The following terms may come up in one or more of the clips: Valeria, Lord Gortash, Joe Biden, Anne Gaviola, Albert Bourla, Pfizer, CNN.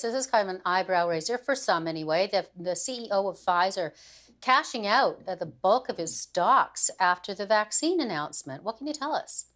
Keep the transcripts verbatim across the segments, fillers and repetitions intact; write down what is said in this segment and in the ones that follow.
So this is kind of an eyebrow raiser for some anyway. The, the C E O of Pfizer cashing out at the bulk of his stocks after the vaccine announcement. What can you tell us?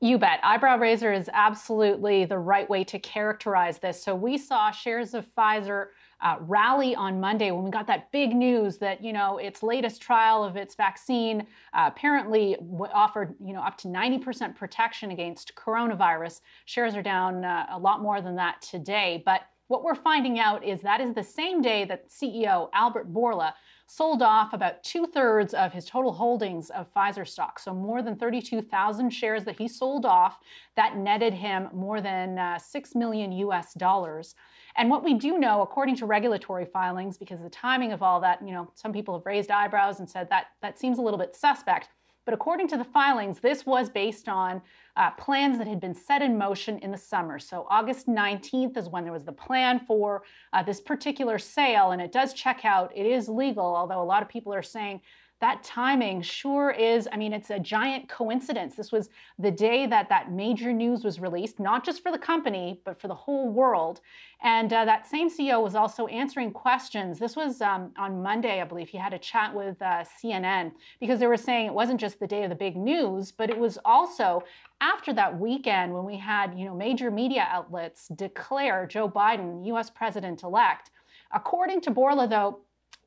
You bet. Eyebrow raiser is absolutely the right way to characterize this. So we saw shares of Pfizer uh, rally on Monday when we got that big news that, you know, its latest trial of its vaccine uh, apparently offered, you know, up to ninety percent protection against coronavirus. Shares are down uh, a lot more than that today. But what we're finding out is that is the same day that C E O Albert Bourla sold off about two-thirds of his total holdings of Pfizer stock. So more than thirty-two thousand shares that he sold off, that netted him more than uh, six million U S dollars. And what we do know, according to regulatory filings, because the timing of all that, you know, some people have raised eyebrows and said that that seems a little bit suspect. But according to the filings, this was based on uh, plans that had been set in motion in the summer. So August nineteenth is when there was the plan for uh, this particular sale. And it does check out. It is legal, although a lot of people are saying that timing sure is, I mean, it's a giant coincidence. This was the day that that major news was released, not just for the company, but for the whole world. And uh, that same C E O was also answering questions. This was um, on Monday, I believe. He had a chat with uh, C N N because they were saying it wasn't just the day of the big news, but it was also after that weekend when we had, you know, major media outlets declare Joe Biden U S president-elect. According to Bourla, though,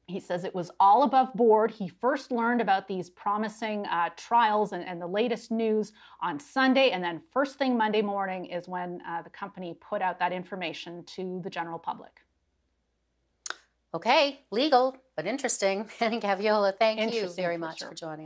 he says it was all above board. He first learned about these promising uh, trials and, and the latest news on Sunday. And then first thing Monday morning is when uh, the company put out that information to the general public. Okay, legal, but interesting. Anne Gaviola, thank you very much for joining us.